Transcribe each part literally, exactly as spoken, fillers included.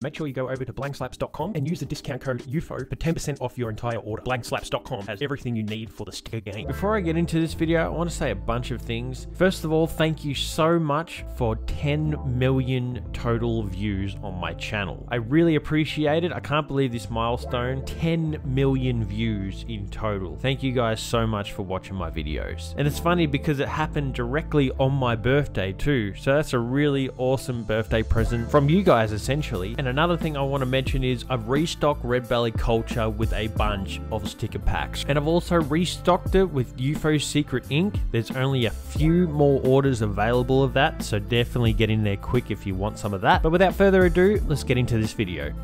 Make sure you go over to blank slaps dot com and use the discount code U F O for ten percent off your entire order. blank slaps dot com has everything you need for the sticker game. Before I get into this video, I want to say a bunch of things. First of all, thank you so much for ten million total views on my channel. I really appreciate it. I can't believe this milestone. ten million views in total. Thank you guys so much for watching my videos. And it's funny because it happened directly on my birthday too. So that's a really awesome birthday present from you guys essentially. And another thing I want to mention is I've restocked Red Belly Culture with a bunch of sticker packs. And I've also restocked it with U F O Secret Ink. There's only a few more orders available of that, so definitely get in there quick if you want some of that. But without further ado, let's get into this video.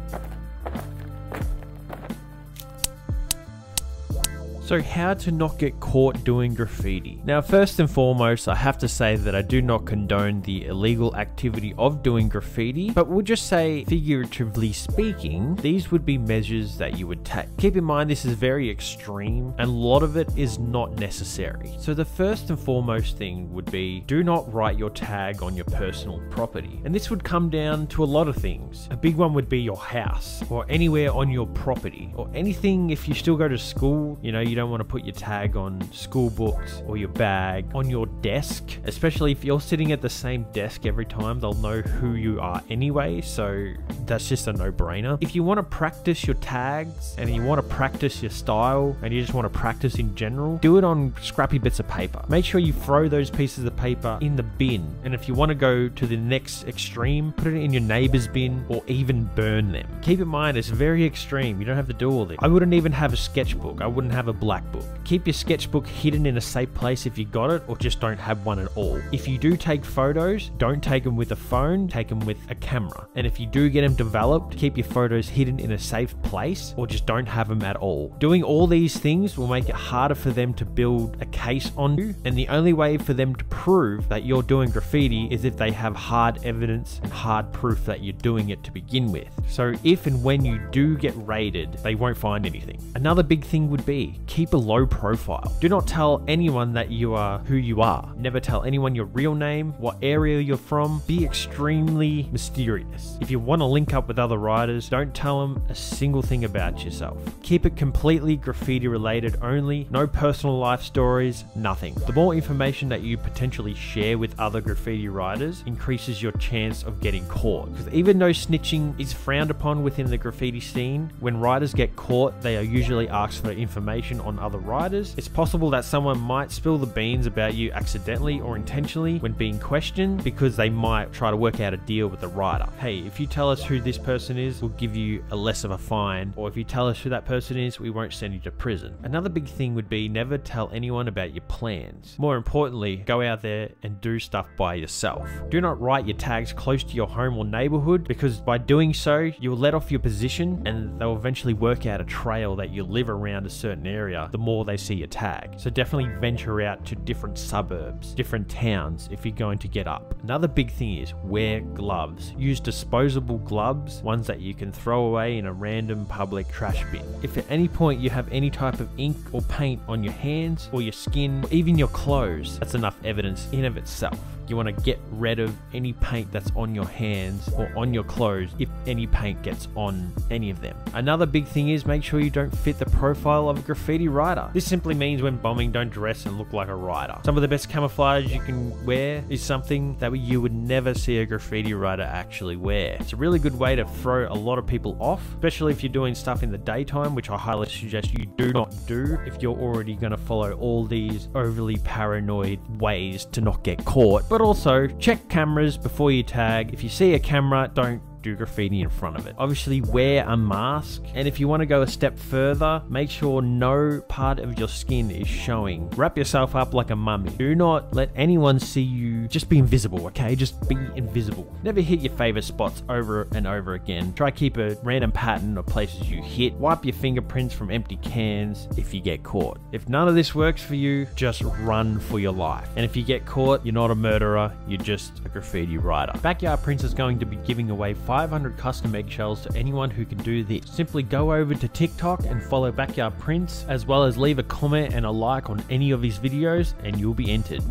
So how to not get caught doing graffiti. Now, first and foremost, I have to say that I do not condone the illegal activity of doing graffiti, but we'll just say, figuratively speaking, these would be measures that you would take. Keep in mind, this is very extreme, and a lot of it is not necessary. So the first and foremost thing would be, do not write your tag on your personal property. And this would come down to a lot of things. A big one would be your house, or anywhere on your property, or anything if you still go to school, you know, you You don't want to put your tag on school books or your bag, on your desk, especially if you're sitting at the same desk every time, they'll know who you are anyway, so that's just a no-brainer. If you want to practice your tags and you want to practice your style and you just want to practice in general, do it on scrappy bits of paper. Make sure you throw those pieces of paper in the bin, and if you want to go to the next extreme, put it in your neighbor's bin or even burn them. Keep in mind, it's very extreme. You don't have to do all this. I wouldn't even have a sketchbook. I wouldn't have a black book. Keep your sketchbook hidden in a safe place if you got it, or just don't have one at all. If you do take photos, don't take them with a phone, take them with a camera. And if you do get them developed, keep your photos hidden in a safe place, or just don't have them at all. Doing all these things will make it harder for them to build a case on you, and the only way for them to prove that you're doing graffiti is if they have hard evidence and hard proof that you're doing it to begin with. So if and when you do get raided, they won't find anything. Another big thing would be, keep a low profile. Do not tell anyone that you are who you are. Never tell anyone your real name, what area you're from. Be extremely mysterious. If you want to link up with other riders, don't tell them a single thing about yourself. Keep it completely graffiti related only. No personal life stories, nothing. The more information that you potentially share with other graffiti riders increases your chance of getting caught. Because even though snitching is frowned upon within the graffiti scene, when riders get caught, they are usually asked for information on other riders. It's possible that someone might spill the beans about you accidentally or intentionally when being questioned, because they might try to work out a deal with the rider. Hey, if you tell us who this person is, we'll give you a less of a fine, or if you tell us who that person is, we won't send you to prison. Another big thing would be, never tell anyone about your plans. More importantly, go out there and do stuff by yourself. Do not write your tags close to your home or neighborhood, because by doing so, you'll let off your position and they'll eventually work out a trail that you live around a certain area. The more they see your tag. So definitely venture out to different suburbs, different towns if you're going to get up. Another big thing is, wear gloves. Use disposable gloves, ones that you can throw away in a random public trash bin. If at any point you have any type of ink or paint on your hands or your skin or even your clothes, that's enough evidence in of itself. You want to get rid of any paint that's on your hands or on your clothes if any paint gets on any of them. Another big thing is, make sure you don't fit the profile of a graffiti rider. This simply means when bombing, don't dress and look like a rider. Some of the best camouflage you can wear is something that you would never see a graffiti rider actually wear. It's a really good way to throw a lot of people off, especially if you're doing stuff in the daytime, which I highly suggest you do not do if you're already going to follow all these overly paranoid ways to not get caught. But also, check cameras before you tag. If you see a camera, don't do graffiti in front of it. Obviously, wear a mask, and if you want to go a step further, make sure no part of your skin is showing. Wrap yourself up like a mummy. Do not let anyone see you. Just be invisible, okay? Just be invisible. Never hit your favorite spots over and over again. Try keep a random pattern of places you hit. Wipe your fingerprints from empty cans if you get caught. If none of this works for you, just run for your life. And if you get caught, you're not a murderer, you're just a graffiti writer. Backyard Prince is going to be giving away five hundred custom eggshells to anyone who can do this. Simply go over to TikTok and follow Backyard Prince, as well as leave a comment and a like on any of his videos, and you'll be entered.